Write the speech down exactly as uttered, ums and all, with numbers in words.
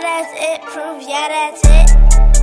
yeah, that's it, proof, yeah, that's it.